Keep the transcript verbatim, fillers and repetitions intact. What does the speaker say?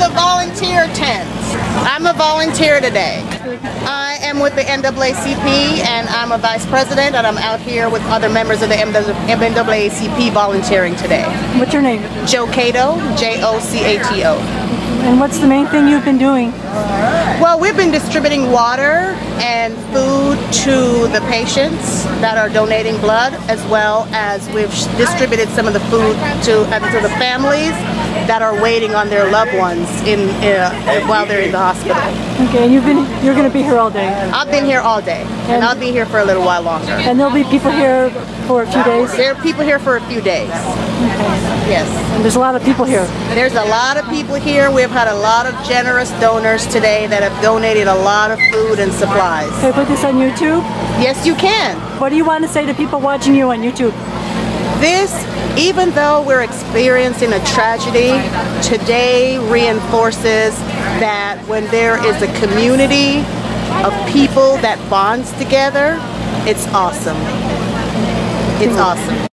the volunteer tents. I'm a volunteer today. I am with the N double A C P and I'm a vice president, and I'm out here with other members of the N double A C P volunteering today. What's your name? Joe Cato, J O C A T O. And what's the main thing you've been doing? Well, we've been distributing water and food to the patients that are donating blood, as well as we've distributed some of the food to, uh, to the families that are waiting on their loved ones in uh, while they're in the hospital. Okay, and you've been, you're going to be here all day? I've been here all day, and, and I'll be here for a little while longer. And there'll be people here for a few days? There are people here for a few days. Okay. Yes. And there's a lot of people here? There's a lot of people here. We've had a lot of generous donors today that have donated a lot of food and supplies. Can I put this on YouTube? Yes, you can. What do you want to say to people watching you on YouTube? This, even though we're experiencing a tragedy, today reinforces that when there is a community of people that bonds together, it's awesome. It's awesome.